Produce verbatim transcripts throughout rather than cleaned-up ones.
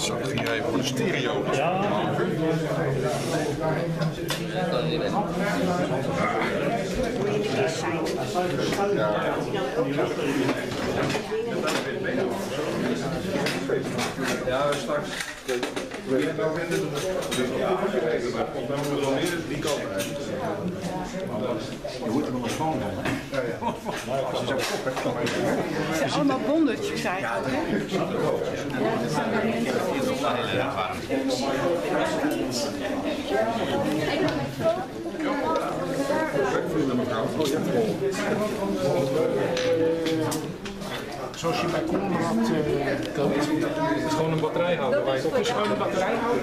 zo ging je even voor de stereo. Ja. Ja, straks. We hebben nog in de. Maar komt dan moeten we nog eerder die kant uit. Je moet er nog eens schoon hebben. Als je zo koppert, kan je. Het zijn allemaal bondertjes eigenlijk. Ja, dat zijn er. Zoals je bij Conrad uh, koopt, het is gewoon een batterijhouder. Waar je op een schone batterijhouder.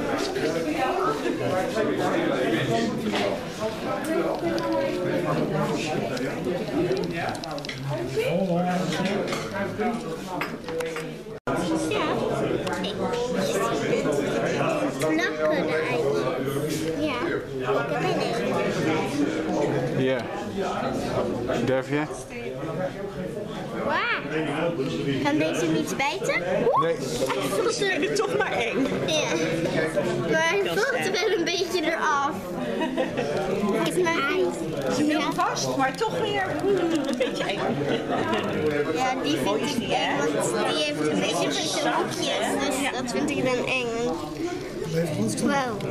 Ja, ik durf je? Wow. Kan deze niet bijten? Oeh. Nee. Voelt het toch maar eng. Ja. Maar hij voelt wel een beetje eraf. Het is maar eng. Ze wil vast, maar toch weer een beetje eng. Ja, die vind ik niet eng, want die heeft een beetje grote hoekjes. Dus dat vind ik dan eng. Wow. Ik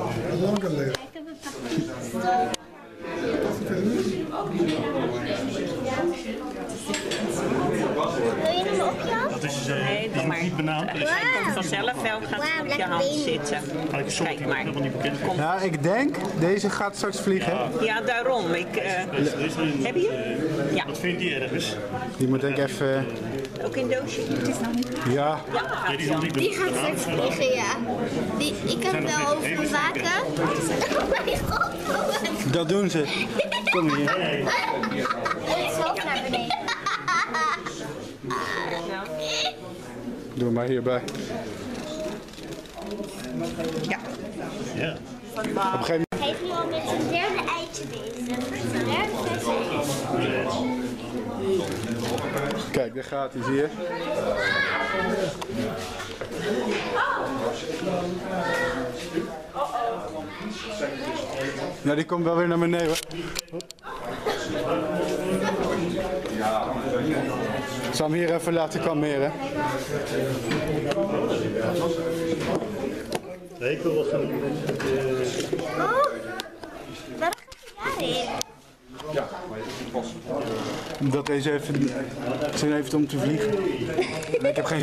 heb een pakje. Wil je hem op je hand? Dat is, uh, nee, dat is niet benaamd. Hij wow. komt vanzelf wel gaat wow, op je hand benen. zitten. Kijk maar. Ja, ik denk, deze gaat straks vliegen. Ja, ja daarom. Ik, uh, heb je? Ja. Wat vind je ergens? Die moet ik even... Ook in doosje? Het is nou niet... Ja. ja die, gaat die gaat straks vliegen, ja. Die, ik kan er wel over bewaken. Oh mijn god. Dat doen ze. Kom hier. Zo naar beneden. Doe maar hierbij. Ja. Ja. Op een gegeven moment. Hij is nu al met zijn derde eitje bezig. Zijn derde eitje. Kijk, daar gaat hij, zie je. Nou, die komt wel weer naar beneden. Ik zal hem hier even laten kalmeren. Nee, ik wil wel gaan. Oh, waar gaat hij daarin? Ja, maar je past. Omdat deze even zin heeft om te vliegen. Ik heb geen